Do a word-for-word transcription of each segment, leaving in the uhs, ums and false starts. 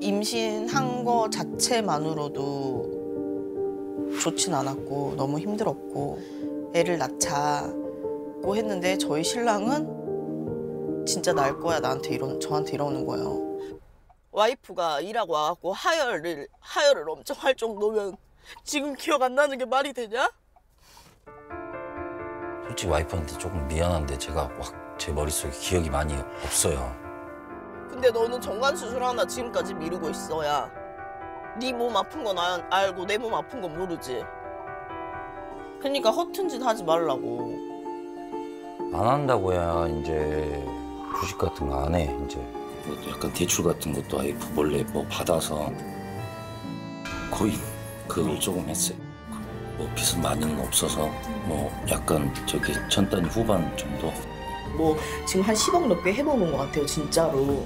임신한 거 자체만으로도 좋진 않았고 너무 힘들었고 애를 낳자고 했는데 저희 신랑은 진짜 낳을 거야 나한테 이런 저한테 이러는 거예요. 와이프가 일하고 와갖고 하혈을 하혈을 엄청 할 정도면 지금 기억 안 나는 게 말이 되냐? 솔직히 와이프한테 조금 미안한데 제가 막 제 머릿속에 기억이 많이 없어요. 근데 너는 정관수술 하나 지금까지 미루고 있어야 네 몸 아픈 건 알고 내 몸 아픈 건 모르지. 그러니까 허튼 짓 하지 말라고. 안 한다고 해야 이제 주식 같은 거 안 해 이제. 약간 대출 같은 것도 아예 몰래 뭐 받아서 거의 그걸 조금 했어요. 뭐 빚은 많이는 없어서 뭐 약간 저기 천단 후반 정도. 뭐 지금 한 십억 넘게 해먹은 것 같아요 진짜로.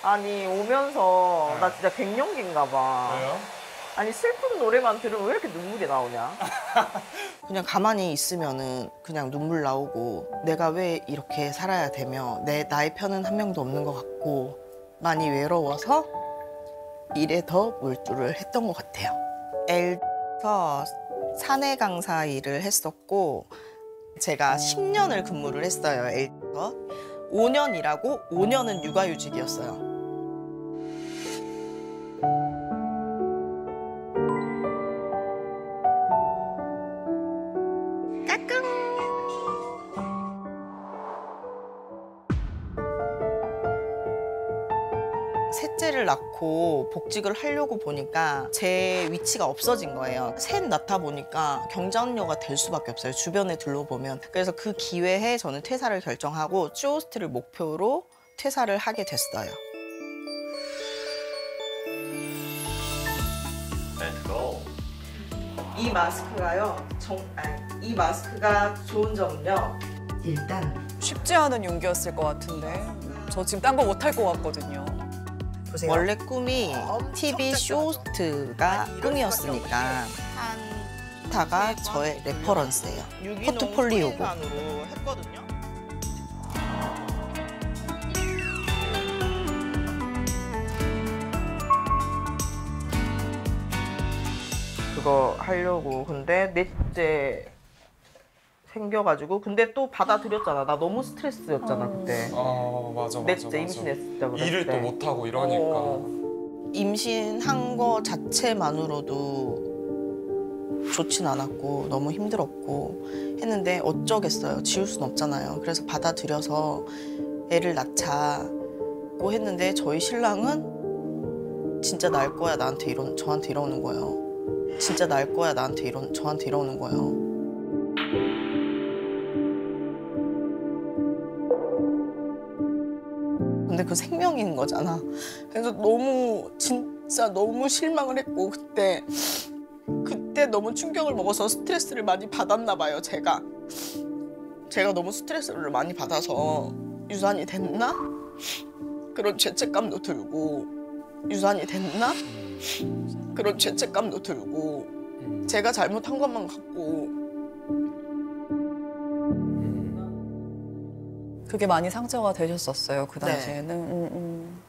아니 오면서 나 진짜 갱년기인가 봐. 왜요? 아니 슬픈 노래만 들으면 왜 이렇게 눈물이 나오냐? 그냥 가만히 있으면은 그냥 눈물 나오고 내가 왜 이렇게 살아야 되며 내 나의 편은 한 명도 없는 것 같고 많이 외로워서 일에 더 몰두를 했던 것 같아요. 엘에서 사내 강사 일을 했었고 제가 십 년을 근무를 했어요. 엘에서 오 년 일하고 오 년은 육아휴직이었어요. 셋째를 낳고 복직을 하려고 보니까 제 위치가 없어진 거예요. 셋 낳다 보니까 경자음녀가 될 수밖에 없어요. 주변에 둘러보면. 그래서 그 기회에 저는 퇴사를 결정하고 쥬호스트를 목표로 퇴사를 하게 됐어요. Let's go. 이 마스크가요. 정, 아니, 이 마스크가 좋은 점은요. 일단 쉽지 않은 용기였을 것 같은데 저 지금 딴 거 못 할 것 같거든요. 보세요. 원래 꿈이 티비 쇼호스트가 꿈이었으니까 한타가 저의 레퍼런스예요. 포트폴리오고. 그거 하려고 근데 넷째 생겨가지고 근데 또 받아들였잖아. 나 너무 스트레스였잖아 그때. 아 맞아 맞아. 넷째 임신했을 때 그랬을 때. 일을 또 못하고 이러니까. 어. 임신한 거 자체만으로도 좋진 않았고 너무 힘들었고 했는데 어쩌겠어요. 지울 순 없잖아요. 그래서 받아들여서 애를 낳자고 했는데 저희 신랑은 진짜 낳을 거야 나한테 이런 저한테 이러는 거예요. 진짜 낳을 거야 나한테 이런 저한테 이러는 거예요. 근데 그 생명인 거잖아. 그래서 너무 진짜 너무 실망을 했고 그때 그때 너무 충격을 먹어서 스트레스를 많이 받았나 봐요. 제가 제가 너무 스트레스를 많이 받아서 유산이 됐나? 그런 죄책감도 들고 유산이 됐나? 그런 죄책감도 들고 제가 잘못한 것만 같고 그게 많이 상처가 되셨었어요, 그 당시에는? 네. 음, 음.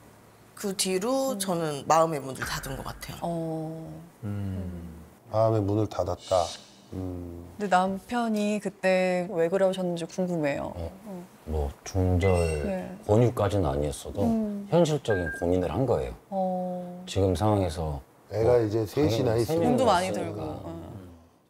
그 뒤로 음. 저는 마음의 문을 닫은 것 같아요. 어... 음. 마음의 문을 닫았다. 음. 근데 남편이 그때 왜 그러셨는지 궁금해요. 어. 어. 뭐 중절 네. 권유까지는 아니었어도 음. 현실적인 고민을 한 거예요. 어... 지금 상황에서 애가 뭐, 이제 셋이나 있으니까 돈도 많이 들고. 어.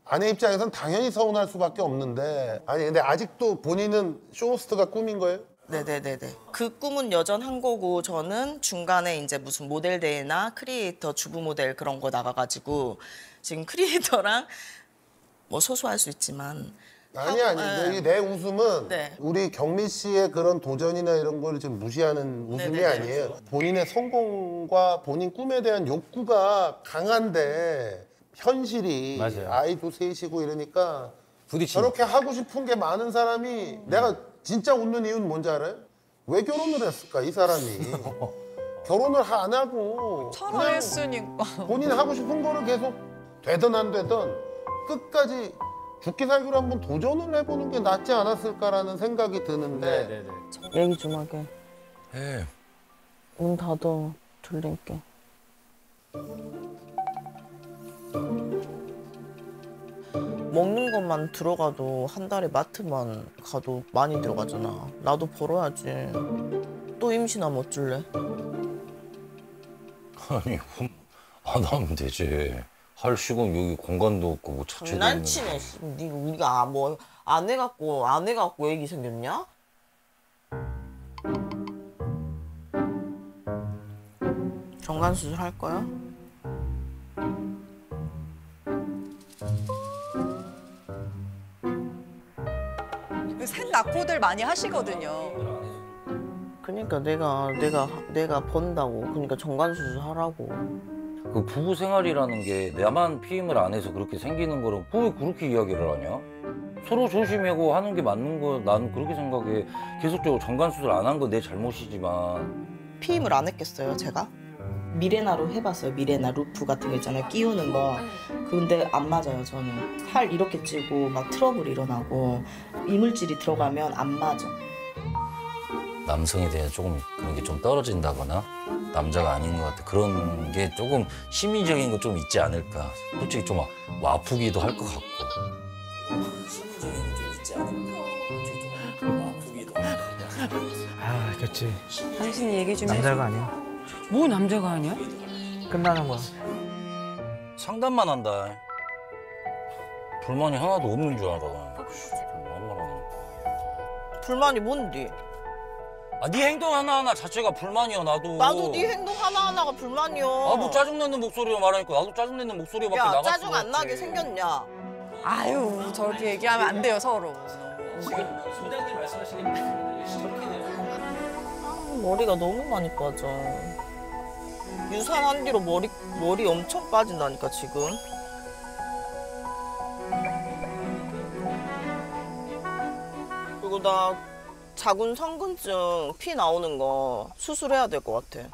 아내 입장에선 당연히 서운할 수밖에 없는데 아니 근데 아직도 본인은 쇼호스트가 꿈인 거예요? 네네네네. 그 꿈은 여전한 거고 저는 중간에 이제 무슨 모델 대회나 크리에이터 주부 모델 그런 거 나가가지고 지금 크리에이터랑 뭐 소소할 수 있지만 아니 아니 네. 내 웃음은 네. 우리 경민 씨의 그런 도전이나 이런 걸 지금 무시하는 웃음이 네네네. 아니에요. 본인의 성공과 본인 꿈에 대한 욕구가 강한데. 현실이 맞아요. 아이도 셋이고 이러니까 부딪히니까. 저렇게 하고 싶은 게 많은 사람이 음. 내가 진짜 웃는 이유는 뭔지 알아요? 왜 결혼을 했을까 이 사람이. 결혼을 안 하고 그냥 했으니까. 본인 하고 싶은 거를 계속 되든 안 되든 끝까지 죽기 살기로 한번 도전을 해보는 게 낫지 않았을까라는 생각이 드는데. 네네네. 얘기 좀 하게. 네. 문 닫아 졸린게. 먹는 것만 들어가도 한 달에 마트만 가도 많이 들어가잖아. 나도 벌어야지. 또 임신하면 어쩔래? 아니, 안 하면 되지. 할 시간 여기 공간도 없고 뭐 자체도 없는. 장난치네. 니가 우리가 뭐 안 해갖고 안 해갖고 애기 생겼냐? 정관 수술 할 거야? 셋 낳고들 많이 하시거든요. 그러니까 내가 내가 내가 번다고. 그러니까 정관 수술 하라고. 그 부부 생활이라는 게 나만 피임을 안 해서 그렇게 생기는 거랑 왜 그렇게 이야기를 하냐? 서로 조심하고 하는 게 맞는 거. 난 그렇게 생각해. 계속적으로 정관 수술 안 한 건 내 잘못이지만. 피임을 안 했겠어요, 제가? 미레나로 해봤어요. 미레나 루프 같은 거 있잖아요, 끼우는 거. 근데 안 맞아요, 저는. 살 이렇게 찌고 막 트러블 일어나고 이물질이 들어가면 안 맞아. 남성에 대해 조금 그런 게 좀 떨어진다거나 남자가 아닌 것 같아. 그런 게 조금 심리적인 거 좀 있지 않을까. 솔직히 좀 뭐 아프기도 할 것 같고. 심리적인 게 있지 않을까. 아, 됐지. 당신 얘기 좀 남자가 해줘. 아니야. 뭐 남자가 아니야? 끝나는 거야. 상담만 한다. 불만이 하나도 없는 줄 알아. 불만이 뭔데? 아, 네 행동 하나하나 자체가 불만이야, 나도. 나도 네 행동 하나하나가 불만이야. 아, 뭐 짜증내는 목소리로 말하니까 나도 짜증내는 목소리밖에 나갔어. 야, 짜증 안 나게 생겼냐? 아유, 저렇게 얘기하면 안 돼요, 서로. 지금 소장님 말씀하시는 아, 머리가 너무 많이 빠져. 유산한 뒤로 머리 머리 엄청 빠진다니까 지금. 그리고 나 자궁 성근증 피 나오는 거 수술해야 될 것 같아.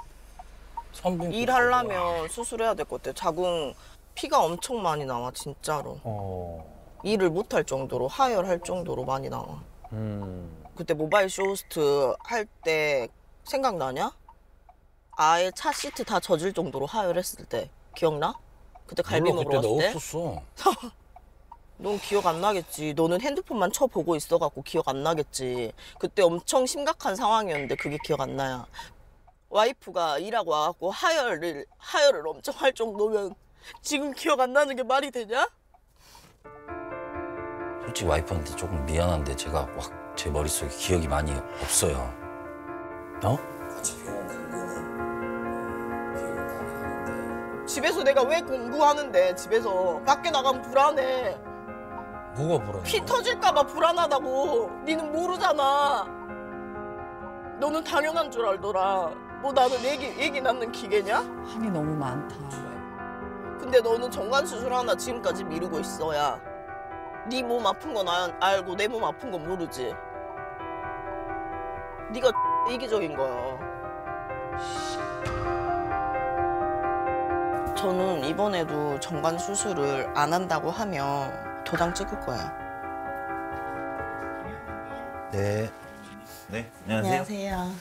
일하려면 수술해야 될 것 같아. 자궁 피가 엄청 많이 나와 진짜로. 어. 일을 못할 정도로, 하혈할 정도로 많이 나와. 음. 그때 모바일 쇼호스트 할 때 생각나냐? 아예 차 시트 다 젖을 정도로 하혈했을 때 기억나? 그때 갈비 몰라, 먹으러 그때 갔을 때? 없었어. 넌 기억 안 나겠지. 너는 핸드폰만 쳐보고 있어갖고 기억 안 나겠지. 그때 엄청 심각한 상황이었는데 그게 기억 안 나야. 와이프가 일하고 와갖고 하혈을, 하혈을 엄청 할 정도면 지금 기억 안 나는 게 말이 되냐? 솔직히 와이프한테 조금 미안한데 제가 막 제 머릿속에 기억이 많이 없어요. 어? 집에서 내가 왜 공부하는데, 집에서. 밖에 나가면 불안해. 뭐가 불안해? 피 터질까 봐 불안하다고. 니는 모르잖아. 너는 당연한 줄 알더라. 뭐 나는 애기, 애기 낳는 기계냐? 한이 너무 많다. 근데 너는 정관 수술 하나 지금까지 미루고 있어야. 네 몸 아픈 건 알고 내 몸 아픈 건 모르지. 네가 이기적인 거야. 저는 이번에도 정관 수술을 안 한다고 하면 도장 찍을 거예요. 네. 네, 안녕하세요. 안녕하세요.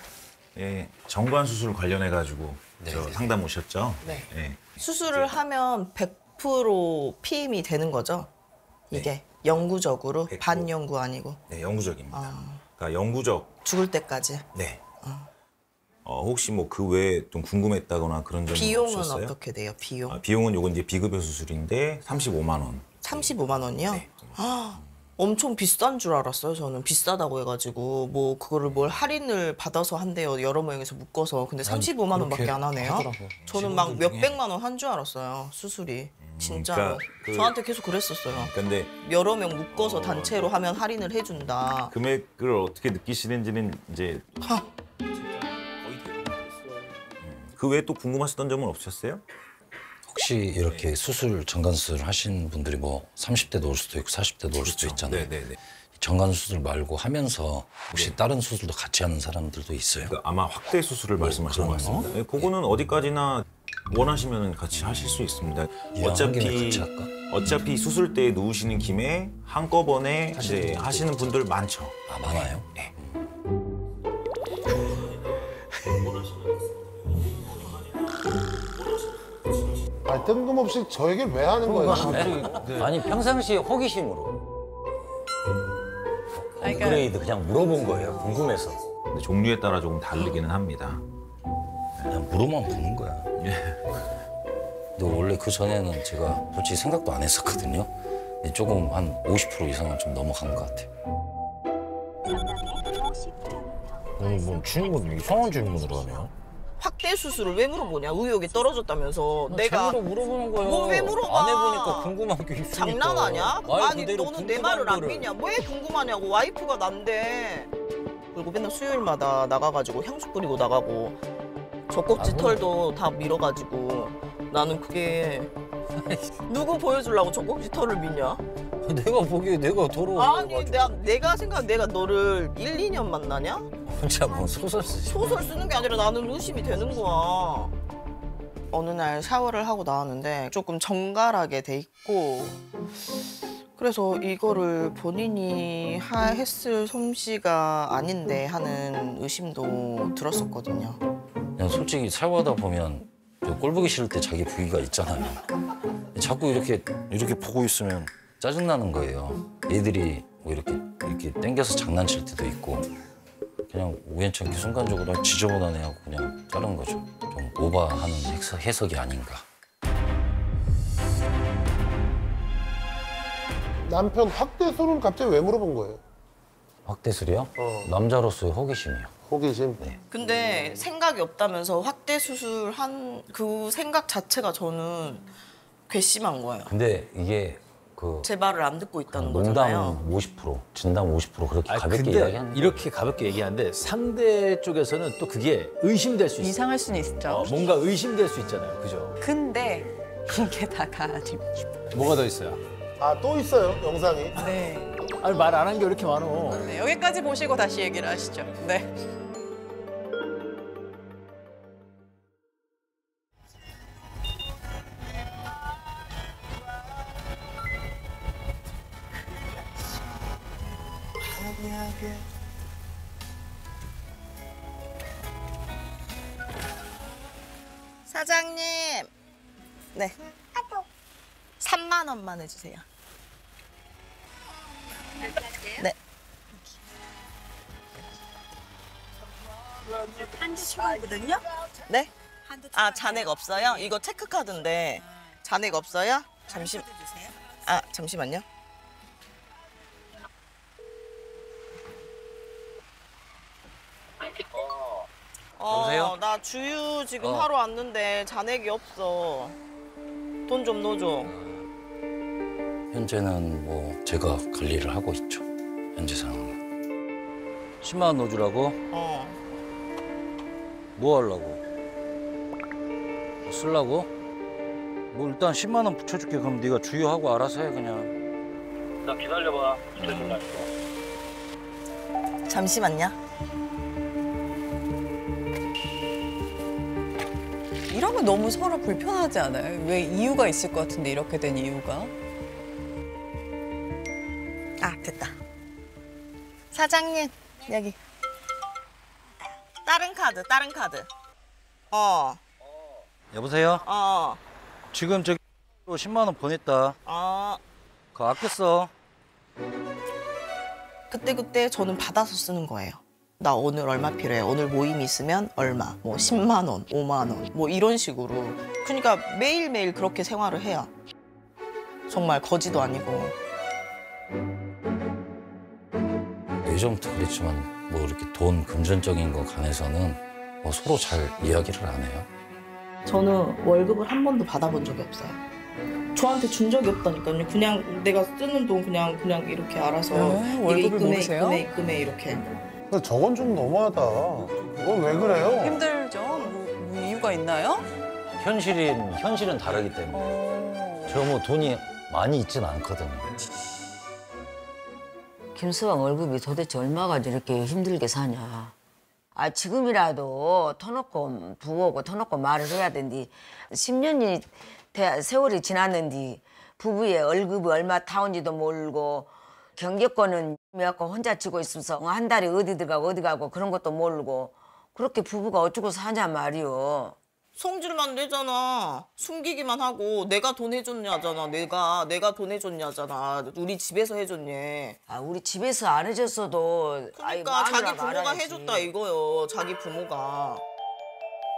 예, 정관 수술 관련해 가지고 네, 저 상담 오셨죠? 네. 네. 수술을 하면 백 퍼센트 피임이 되는 거죠? 이게. 네. 영구적으로? 백 퍼센트. 반영구 아니고? 네, 영구적입니다. 어. 그러니까 영구적. 죽을 때까지? 네. 어. 어, 혹시 뭐 그 외에 좀 궁금했다거나 그런 점이 비용은 없었어요? 비용은 어떻게 돼요? 비용? 아, 비용은 요건 이제 비급여 수술인데 삼십오만 원. 삼십오만 원이요? 네. 아, 엄청 비싼 줄 알았어요, 저는. 비싸다고 해가지고 뭐 그거를 뭘 할인을 받아서 한대요, 여러 모양에서 묶어서. 근데 삼십오만 원밖에 안 하네요. 하더라고요. 저는 막 몇백만 원 한 줄 알았어요, 수술이. 진짜로. 그러니까 그... 저한테 계속 그랬었어요. 근데 여러 명 묶어서 어... 단체로 하면 할인을 해준다. 금액을 어떻게 느끼시는지는 이제 하. 그 외에 또 궁금하셨던 점은 없으셨어요? 혹시 이렇게 네. 수술, 정관 수술 하신 분들이 뭐 삼십 대도 올 수도 있고 사십 대도 올 그렇죠. 수도 있잖아요. 네네네. 정관 수술 말고 하면서 혹시 네. 다른 수술도 같이 하는 사람들도 있어요? 그러니까 아마 확대 수술을 뭐, 말씀하시는 것 같습니다. 네, 그거는 네. 어디까지나 원하시면 같이 하실 수 있습니다. 어차피 어차피 음. 수술 때 누우시는 김에 한꺼번에 이제 하시는 분들 많죠. 아, 많아요? 네. 음. 아, 뜬금없이 저 얘기를 왜 하는 거예요? 네. 아니, 평상시에 호기심으로. 업그레이드 그냥 물어본 거예요, 궁금해서. 근데 종류에 따라 조금 다르기는 합니다. 그냥 물어만 보는 거야. 예. 근데 원래 그 전에는 제가 솔직히 생각도 안 했었거든요. 근데 조금 한 오십 퍼센트 이상은 좀 넘어간 것 같아요. 오늘 뭐 질문, 이상한 질문으로 하네요. 확대 수술을 왜 물어보냐? 의욕이 떨어졌다면서. 내가 제대로 물어보는 거예요. 뭐 왜 물어봐? 안 해보니까 궁금한 게 있으니까. 장난 아니야? 아니 너는 내 말을 안 믿냐? 왜 궁금하냐고. 와이프가 난데. 그리고 맨날 수요일마다 나가가지고 향수 뿌리고 나가고 젖꼭지 털도 다 밀어가지고. 나는 그게 누구 보여주려고 젖꼭지 털을 미냐? 내가 보기에 내가 더러워. 아니 내가, 내가 생각 내가 너를 일, 이 년 만나냐? 혼자 뭐 소설 쓰지? 소설 쓰는 게 아니라 나는 의심이 되는 거야. 어느 날 샤워를 하고 나왔는데 조금 정갈하게 돼 있고, 그래서 이거를 본인이 하, 했을 솜씨가 아닌데 하는 의심도 들었었거든요. 그냥 솔직히 샤워하다 보면 꼴 보기 싫을 때 자기 부위가 있잖아요. 자꾸 이렇게 이렇게 보고 있으면 짜증나는 거예요. 애들이 뭐 이렇게 이렇게 당겨서 장난칠 때도 있고. 그냥 우연찮게 순간적으로 지저분하네 하고 그냥 자른 거죠. 좀 오버하는 해석이 아닌가. 남편 확대술은 갑자기 왜 물어본 거예요? 확대술이요? 어. 남자로서의 호기심이요. 호기심? 네. 근데 생각이 없다면서 확대수술 한 그 생각 자체가 저는 괘씸한 거예요. 근데 이게 그 제 말을 안 듣고 있다는 농담 거잖아요. 오십 퍼센트, 진담 오십 퍼센트 그렇게 아니, 가볍게 이야기하는 이렇게 가볍게 얘기하는데 상대 쪽에서는 또 그게 의심될 수 있어요. 이상할 수는 있죠. 어, 뭔가 의심될 수 있잖아요. 그죠? 근데 이게 다가 아닙니다. 뭐가 더 있어요? 아, 또 있어요, 영상이? 네. 아니, 말 안 한 게 왜 이렇게 많어. 네, 여기까지 보시고 다시 얘기를 하시죠. 네. 사장님. 네. 삼만 원만 해주세요. 네. 한두 추가거든요? 네. 아, 잔액 없어요? 이거 체크카드인데 잔액 없어요? 잠시. 아, 잠시만요. 여보세요? 어, 나 주유 지금 어. 하러 왔는데 잔액이 없어. 돈 좀 넣어줘. 현재는 뭐 제가 관리를 하고 있죠. 현재 상황은. 십만 원 넣어주라고? 어. 뭐 하려고? 뭐 쓰려고? 뭐 일단 십만 원 붙여줄게. 그럼 네가 주유하고 알아서 해 그냥. 나 기다려봐. 붙여줄라니까. 음. 잠시만요. 이런 건 너무 서로 불편하지 않아요? 왜 이유가 있을 것 같은데 이렇게 된 이유가? 아, 됐다. 사장님, 여기. 다른 카드, 다른 카드. 어. 여보세요? 어. 지금 저기 십만 원 보냈다. 어. 그거 아껴 써. 그때그때 저는 받아서 쓰는 거예요. 나 오늘 얼마 필요해, 오늘 모임 있으면 얼마, 뭐 십만 원, 오만 원, 뭐 이런 식으로. 그러니까 매일매일 그렇게 생활을 해요. 정말 거지도 아니고. 예전부터 그랬지만 뭐 이렇게 돈 금전적인 거 관해서는 뭐 서로 잘 이야기를 안 해요. 저는 월급을 한 번도 받아본 적이 없어요. 저한테 준 적이 없다니까요. 그냥 내가 쓰는 돈 그냥 그냥 이렇게 알아서. 에이, 월급을 모르세요? 입금해, 입금해, 입금해 이렇게. 근데 저건 좀 너무하다. 이건 왜 그래요? 힘들죠? 뭐, 뭐 이유가 있나요? 현실은, 현실은 다르기 때문에. 어... 저 뭐 돈이 많이 있진 않거든요. 김수왕 월급이 도대체 얼마 가지고 이렇게 힘들게 사냐. 아, 지금이라도 터놓고 부어오고 터놓고 말을 해야 된디. 십 년이 대, 세월이 지났는데 부부의 월급이 얼마 타온지도 모르고 경제권은 갖고 혼자 치고 있으면서 한 달에 어디 들어가고 어디 가고 그런 것도 모르고 그렇게 부부가 어쩌고 사냐 말이요. 성질 안 내잖아. 숨기기만 하고 내가 돈 해줬냐잖아. 내가 내가 돈 해줬냐잖아. 우리 집에서 해줬냐. 아 우리 집에서 안 해줬어도. 그러니까 아이, 자기 부모가 말아야지. 해줬다 이거요. 자기 부모가.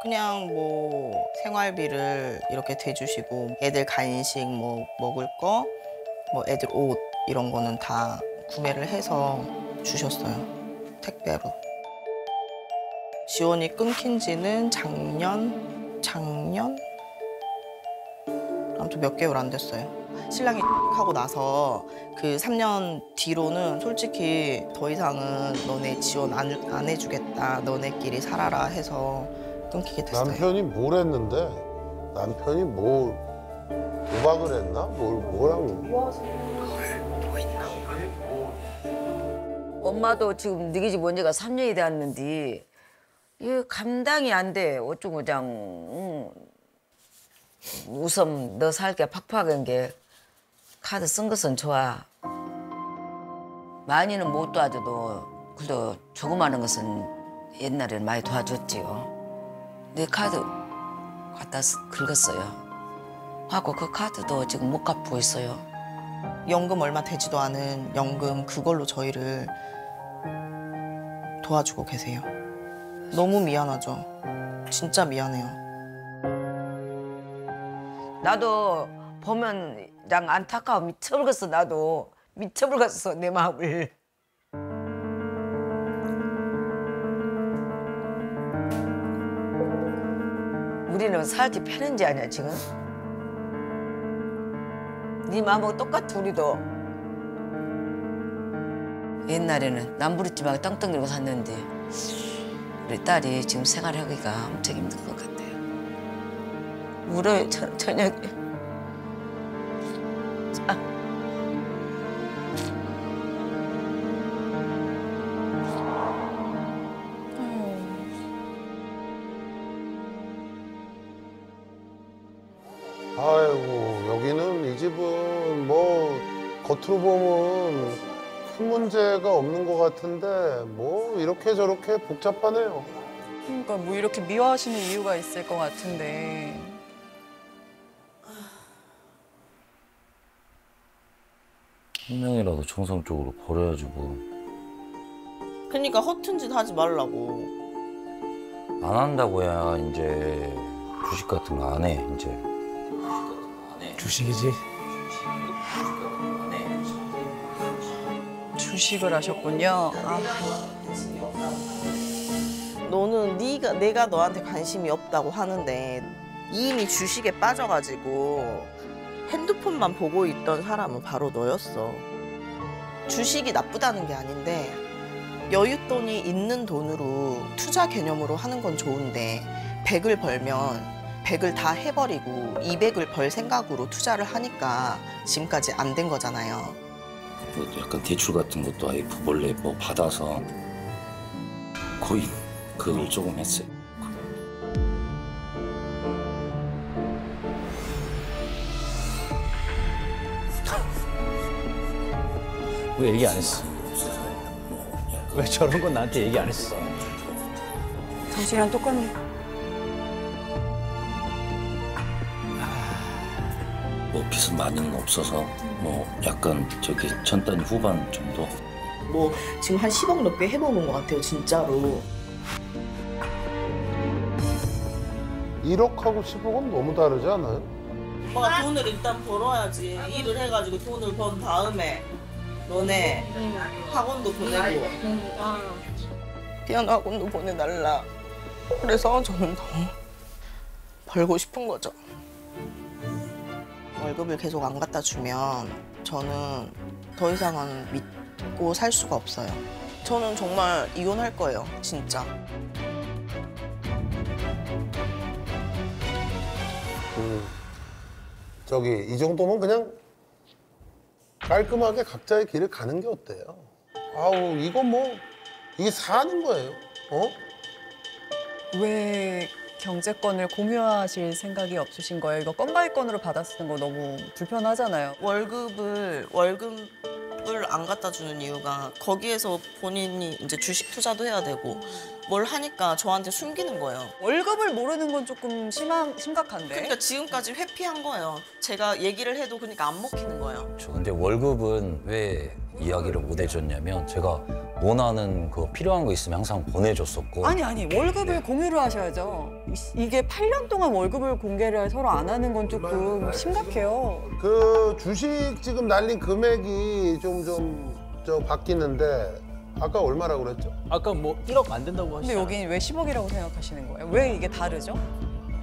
그냥 뭐 생활비를 이렇게 대주시고 애들 간식 뭐 먹을 거, 뭐 애들 옷 이런 거는 다 구매를 해서 주셨어요. 택배로. 지원이 끊긴 지는 작년. 작년? 아무튼 몇 개월 안 됐어요. 신랑이 하고 나서 그 삼 년 뒤로는 솔직히 더 이상은 너네 지원 안, 안 해주겠다, 너네끼리 살아라 해서 끊기게 됐어요. 남편이 뭘 했는데? 남편이 뭘 도박을 했나? 뭘, 뭘 한 거야? 뭐 있나? 엄마도 지금 너희 집 언제가 삼 년이 되었는데 이 감당이 안 돼. 어쩌고장 웃음 너 살게 팍팍한 게 카드 쓴 것은 좋아. 많이는 못 도와줘도 그래도 조그마한 것은 옛날에는 많이 도와줬지요. 내 카드 갖다 긁었어요. 하고 그 카드도 지금 못 갚고 있어요. 연금 얼마 되지도 않은 연금 그걸로 저희를 도와주고 계세요. 너무 미안하죠. 진짜 미안해요. 나도 보면 그냥 안타까워. 미쳐버렸어, 나도. 미쳐버렸어, 내 마음을. 우리는 살기 편한지 아니야, 지금? 네 마음하고 똑같아, 우리도. 옛날에는 남부르집하고 땅땅 들고 샀는데 우리 딸이 지금 생활하기가 엄청 힘든 것 같아요. 울어요, 저, 저녁에. 자. 아이고, 여기는 이 집은 뭐 겉으로 보면 큰 문제가 없는 것 같은데 뭐 이렇게 저렇게 복잡하네요. 그러니까 뭐 이렇게 미워하시는 이유가 있을 것 같은데. 한 명이라도 정상적으로 버려야지 뭐. 그러니까 허튼 짓 하지 말라고. 안 한다고 해야 이제 주식 같은 거 안 해, 이제. 주식 같은 거 안 해. 주식이지? 주식을 하셨군요. 아. 너는 네가 내가 너한테 관심이 없다고 하는데 이미 주식에 빠져가지고 핸드폰만 보고 있던 사람은 바로 너였어. 주식이 나쁘다는 게 아닌데 여윳돈이 있는 돈으로 투자 개념으로 하는 건 좋은데 백을 벌면 백을 다 해버리고 이백을 벌 생각으로 투자를 하니까 지금까지 안 된 거잖아요. 뭐 약간 대출 같은 것도 아예 부벌레 뭐 받아서 거의 그걸 조금 했어요. 왜 얘기 안 했어? 왜 저런 건 나한테 얘기 안 했어? 당신이랑 똑같네. 뭐 빚은 많이는 없어서 뭐 약간 저기 천 단위 후반 정도. 뭐 지금 한 십억 넘게 해먹은 것 같아요, 진짜로. 일억하고 십억은 너무 다르지 않아요? 오빠가 돈을 일단 벌어야지. 일을 해가지고 돈을 번 다음에 너네 학원도 보내고. 피아노 학원도 보내달라. 그래서 저는 더 벌고 싶은 거죠. 월급을 계속 안 갖다 주면 저는 더 이상은 믿고 살 수가 없어요. 저는 정말 이혼할 거예요, 진짜. 그 저기 이 정도면 그냥 깔끔하게 각자의 길을 가는 게 어때요? 아우 이거 뭐 이게 사는 거예요, 어? 왜? 경제권을 공유하실 생각이 없으신 거예요? 이거 건 바이 건으로 받아쓰는 거 너무 불편하잖아요. 월급을 월급을 기업을 안 갖다 주는 이유가 거기에서 본인이 이제 주식 투자도 해야 되고 뭘 하니까 저한테 숨기는 거예요. 월급을 모르는 건 조금 심한, 심각한데? 그러니까 지금까지 회피한 거예요. 제가 얘기를 해도 그러니까 안 먹히는 거예요. 저 근데 월급은 왜 이야기를 못 해줬냐면 제가 원하는 그 필요한 거 있으면 항상 보내줬었고. 아니 아니 월급을 네. 공유를 하셔야죠. 이게 팔 년 동안 월급을 공개를 서로 안 하는 건 조금 심각해요. 그 주식 지금 날린 금액이 좀 좀 저 바뀌는데 아까 얼마라고 그랬죠? 아까 뭐 일억 안 된다고 하시잖아요. 근데 여기는 왜 십억이라고 생각하시는 거예요? 왜 이게 다르죠?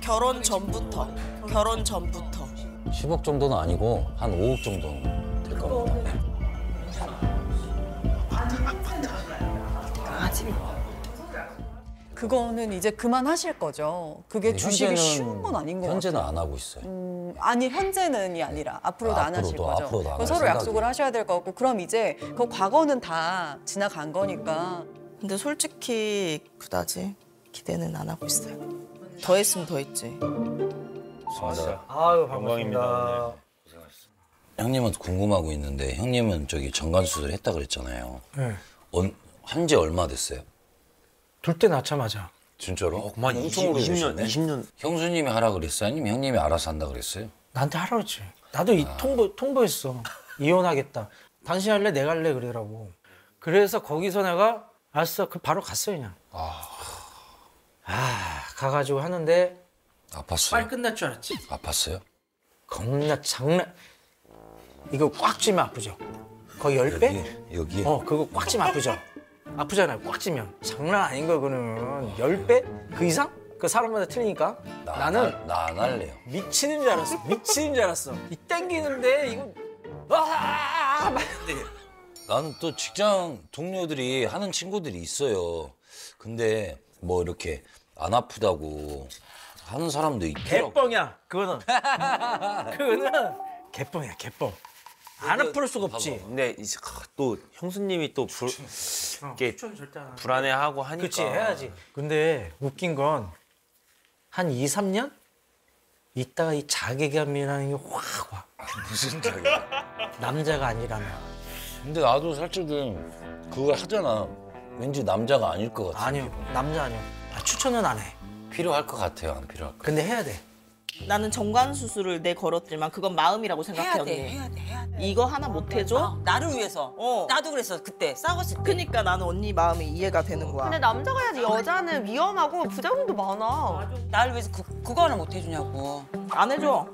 결혼 전부터 결혼 전부터 십억 정도는 아니고 한 오억 정도는 될 겁니다. 네. 그거는 이제 그만하실 거죠? 그게 주식이 쉬운 건 아닌 것 현재는 같아요. 현재는 안 하고 있어요. 음, 아니 현재는이 아니라 앞으로도 아, 안 하실 거죠? 앞으로도 안 서로 생각이... 약속을 하셔야 될 것 같고 그럼 이제 그 과거는 다 지나간 거니까. 근데 솔직히 그다지 기대는 안 하고 있어요. 더 했으면 더 했지. 고생하셨습니다. 아유, 반갑습니다. 고생하셨습니다. 형님은 궁금하고 있는데 형님은 저기 정관수술 했다 그랬잖아요. 네. 한지 얼마 됐어요? 둘째 낳자마자. 진짜로? 어, 만 이십 년, 이십 년. 형수님이 하라 그랬어요? 아니면 형님이 알아서 한다 그랬어요? 나한테 하라 그랬지. 나도 아. 이 통보, 통보했어. 이혼하겠다. 당신 할래? 내가 할래? 그러라고. 그래서 거기서 내가 알았어. 그 바로 갔어요, 그냥. 아. 아, 가가지고 하는데. 아팠어요? 빨리 끝날 줄 알았지. 아팠어요? 겁나 장난. 이거 꽉 쥐면 아프죠? 거의 열 배? 여기. 어, 그거 꽉 쥐면 아프죠? 아프잖아요. 꽉 찌면 장난 아닌 거야. 그거는 열 배? 그 이상? 그 사람마다 틀리니까. 나, 나는 나 안 할래요. 미치는 줄 알았어. 미치는 줄 알았어. 이 땡기는데 이거 아! 나는 또 직장 동료들이 하는 친구들이 있어요. 근데 뭐 이렇게 안 아프다고 하는 사람도 있더라고. 개뻥이야. 그거는. 그거는 개뻥이야. 개뻥. 안 아플 수가 없지. 근데 이제 또 형수님이 또 불, 어, 불안해하고 하니까. 그렇지, 해야지. 근데 웃긴 건 한 이, 삼 년? 이따가 이 자괴감이라는 게 확 와. 무슨 자괴감? 남자가 아니라면. 근데 나도 솔직히 그걸 하잖아. 왠지 남자가 아닐 것 같아. 아니요, 남자 아니요. 나 추천은 안 해. 필요할 것 같아요, 안 필요할 것 같아요. 근데 해야 돼. 나는 정관 수술을 내 걸었지만 그건 마음이라고 생각해. 해야 돼, 언니. 해야 돼, 해야 돼. 이거 하나 못 해줘? 나를 위해서. 어. 나도 그랬어, 그때. 싸웠을 때. 그러니까 나는 언니 마음이 이해가 되는 거야. 근데 남자가 해야지. 여자는 위험하고 부작용도 많아. 나를 위해서 그, 그거 하나 못 해주냐고. 안 해줘.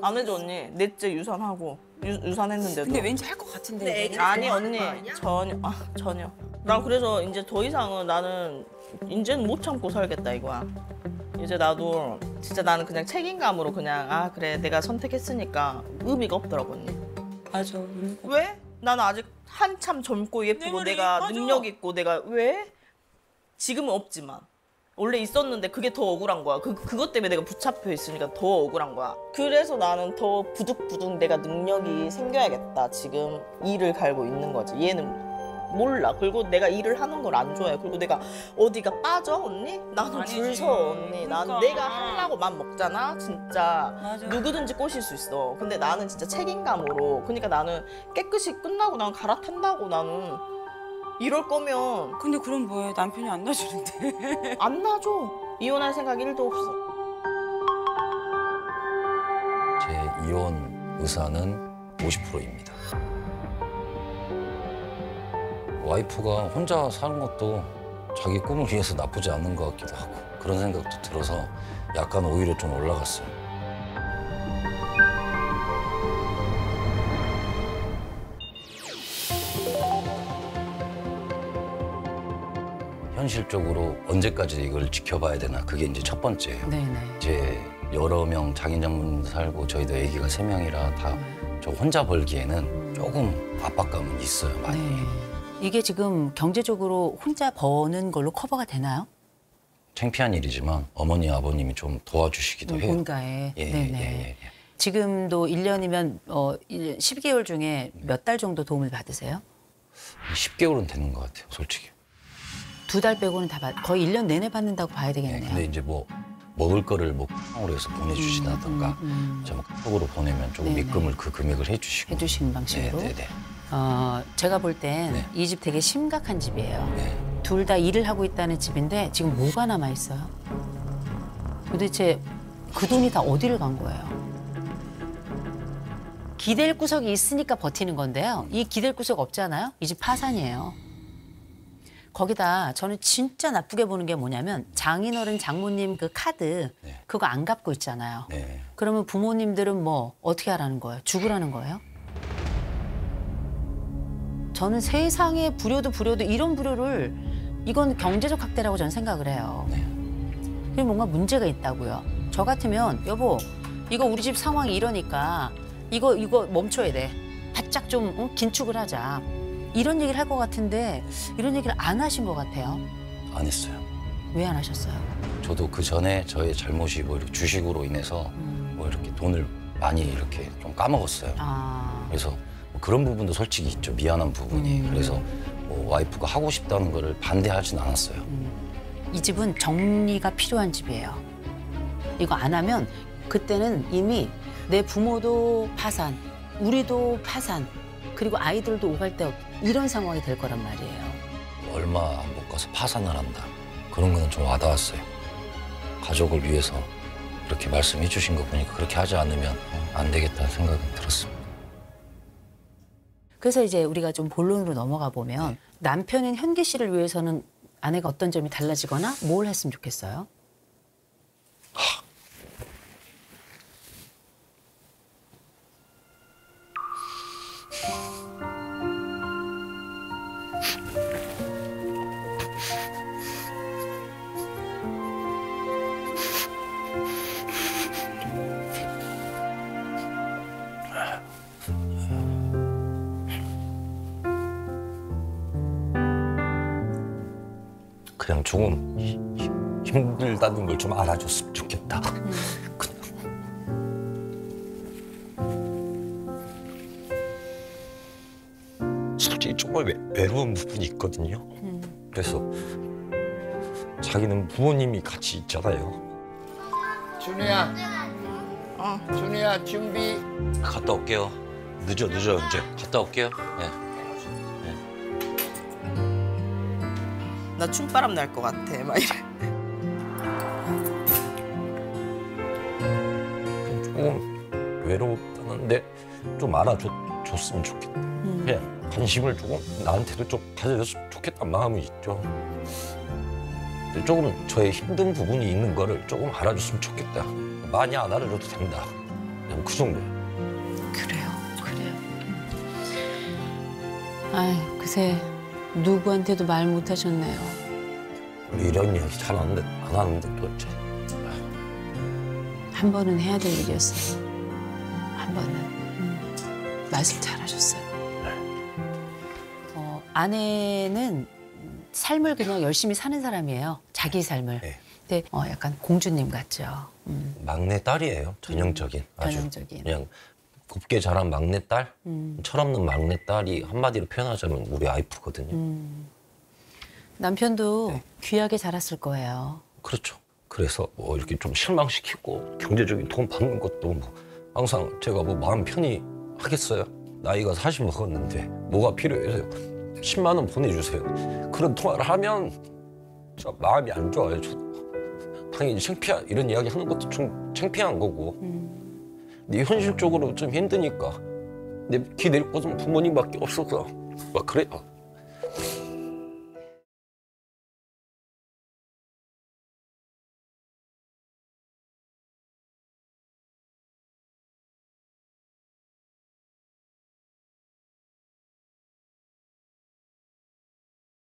안 해줘, 언니. 넷째 유산하고. 유, 유산했는데도. 근데 왠지 할 것 같은데. 아니, 언니. 전혀. 아, 전혀. 난 그래서 이제 더 이상은 나는 이제는 못 참고 살겠다 이거야. 이제 나도 진짜 나는 그냥 책임감으로 그냥 아 그래 내가 선택했으니까 의미가 없더라고 언니. 맞아. 왜? 나는 아직 한참 젊고 예쁘고 내가 맞아. 능력 있고 내가 왜? 지금은 없지만 원래 있었는데 그게 더 억울한 거야. 그, 그것 때문에 내가 붙잡혀 있으니까 더 억울한 거야. 그래서 나는 더 부득부득 내가 능력이 생겨야겠다. 지금 이를 갈고 있는 거지. 얘는 몰라. 그리고 내가 일을 하는 걸 안 좋아해. 그리고 내가 어디가 빠져 언니? 나는 줄 서 언니. 그러니까. 난 내가 하려고만 먹잖아. 진짜 맞아. 누구든지 꼬실 수 있어. 근데 나는 진짜 책임감으로. 그러니까 나는 깨끗이 끝나고 난 갈아탄다고 나는. 이럴 거면. 근데 그럼 뭐해? 남편이 안 놔주는데. 안 놔줘. 이혼할 생각 일도 없어. 제 이혼 의사는 오십 퍼센트입니다. 와이프가 혼자 사는 것도 자기 꿈을 위해서 나쁘지 않은 것 같기도 하고 그런 생각도 들어서 약간 오히려 좀 올라갔어요. 현실적으로 언제까지 이걸 지켜봐야 되나 그게 이제 첫 번째예요. 네네. 이제 여러 명 장인장모님도 살고 저희도 아기가 세 명이라 다 저 혼자 벌기에는 조금 압박감은 있어요 많이. 네. 이게 지금 경제적으로 혼자 버는 걸로 커버가 되나요? 창피한 일이지만 어머니, 아버님이 좀 도와주시기도 음, 해요. 뭔가에. 예, 네네. 예, 예, 예. 지금도 일 년이면 어, 십 개월 중에 몇 달 정도 도움을 받으세요? 십 개월은 되는 것 같아요, 솔직히. 두 달 빼고는 다 받, 거의 일 년 내내 받는다고 봐야 되겠네요. 네, 근데 이제 뭐 먹을 거를 뭐 카톡으로 해서 보내주시다든가 음, 음, 음. 카톡으로 보내면 조금 네네. 입금을 그 금액을 해주시고. 해주시는 방식으로? 네, 네, 네. 어, 제가 볼 땐 이 집 네. 되게 심각한 집이에요. 네. 둘 다 일을 하고 있다는 집인데 지금 뭐가 남아있어요? 도대체 그 돈이 다 어디를 간 거예요? 기댈 구석이 있으니까 버티는 건데요. 이 기댈 구석 없잖아요. 이 집 파산이에요. 거기다 저는 진짜 나쁘게 보는 게 뭐냐면 장인어른, 장모님 그 카드 네. 그거 안 갚고 있잖아요. 네. 그러면 부모님들은 뭐 어떻게 하라는 거예요? 죽으라는 거예요? 저는 세상에 불효도 불효도 이런 불효를 이건 경제적 학대라고 저는 생각을 해요. 네. 그게 뭔가 문제가 있다고요. 저 같으면 여보 이거 우리 집 상황이 이러니까 이거 이거 멈춰야 돼. 바짝 좀 응? 긴축을 하자. 이런 얘기를 할 것 같은데 이런 얘기를 안 하신 것 같아요. 안 했어요. 왜 안 하셨어요? 저도 그 전에 저의 잘못이 뭐 이렇게 주식으로 인해서 음. 뭐 이렇게 돈을 많이 이렇게 좀 까먹었어요. 아. 그래서 뭐 그런 부분도 솔직히 있죠. 미안한 부분이. 음. 그래서 뭐 와이프가 하고 싶다는 거를 반대하진 않았어요. 음. 이 집은 정리가 필요한 집이에요. 이거 안 하면 그때는 이미 내 부모도 파산, 우리도 파산, 그리고 아이들도 오갈 데 없고 이런 상황이 될 거란 말이에요. 얼마 안 못 가서 파산을 한다. 그런 거는 좀 와닿았어요. 가족을 위해서 그렇게 말씀해 주신 거 보니까 그렇게 하지 않으면 안 되겠다는 생각이 들었습니다. 그래서 이제 우리가 좀 본론으로 넘어가 보면 네. 남편인 현기 씨를 위해서는 아내가 어떤 점이 달라지거나 뭘 했으면 좋겠어요? 하. 그냥 조금 힘들다는 걸 좀 알아줬으면 좋겠다. 음. 그냥 솔직히 조금 외로운 부분이 있거든요. 음. 그래서 자기는 부모님이 같이 있잖아요. 준우야, 어, 준우야 준비. 갔다 올게요. 늦어 늦어 이제 갔다 올게요. 네. 나 춤바람 날 것 같아, 막 이래. 조금 외롭다는데 좀 알아줬으면 좋겠다. 음. 그냥 관심을 조금 나한테도 좀 가져줬으면 좋겠다는 마음이 있죠. 근데 조금 저의 힘든 부분이 있는 거를 조금 알아줬으면 좋겠다. 많이 안 알아줘도 된다. 그냥 그 정도야. 그래요, 그래요. 아유, 그새. 누구한테도 말 못하셨네요. 이런 이야기 잘 안 하는데 도대체. 한 번은 해야 될 일이었어요. 한 번은. 음. 말씀 잘하셨어요. 어, 아내는 삶을 그냥 열심히 사는 사람이에요. 자기 삶을. 네. 근데 어, 약간 공주님 같죠. 음. 막내 딸이에요. 전형적인. 음, 아주. 전형적인. 그냥 곱게 자란 막내딸, 음. 철없는 막내딸이 한마디로 표현하자면 우리 와이프거든요. 음. 남편도 네. 귀하게 자랐을 거예요. 그렇죠. 그래서 뭐 이렇게 좀 실망시키고 경제적인 도움 받는 것도 뭐 항상 제가 뭐 마음 편히 하겠어요? 나이가 사십 먹었는데 뭐가 필요해요? 십만 원 보내주세요. 그런 통화를 하면 진짜 마음이 안 좋아요. 저도. 당연히 창피한 이런 이야기 하는 것도 좀 창피한 거고. 음. 근데 현실적으로 좀 힘드니까 내 기댈 곳은 부모님밖에 없어서 막 그래요.